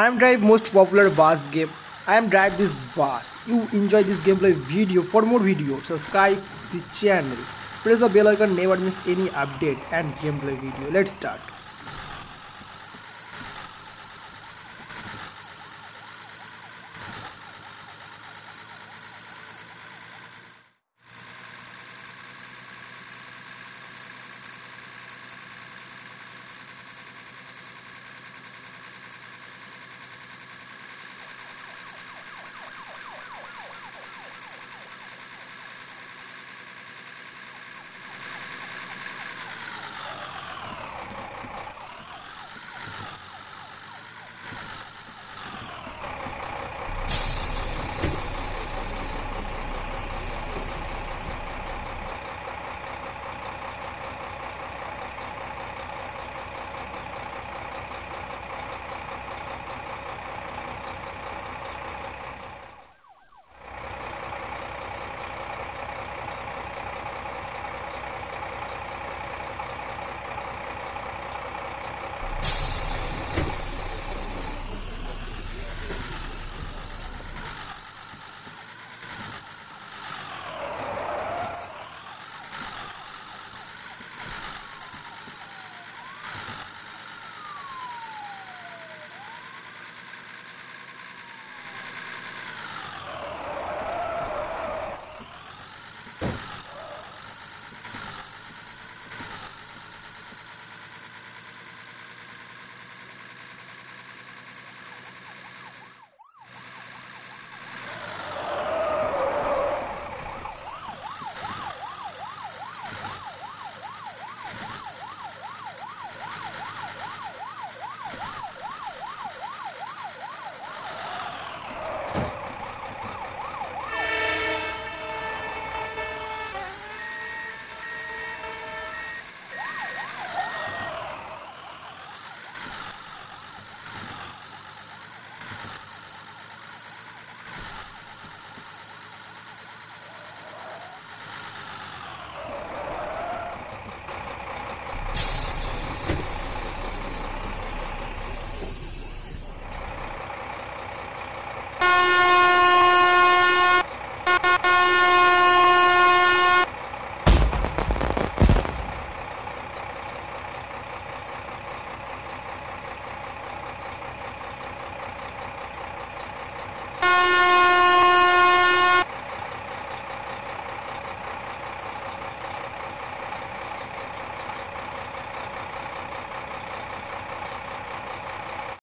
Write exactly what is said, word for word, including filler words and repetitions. I am Drive, most popular bus game. I am Drive this bus. You enjoy this gameplay video. For more videos, subscribe the channel. Press the bell icon, never miss any update and gameplay video. Let's start.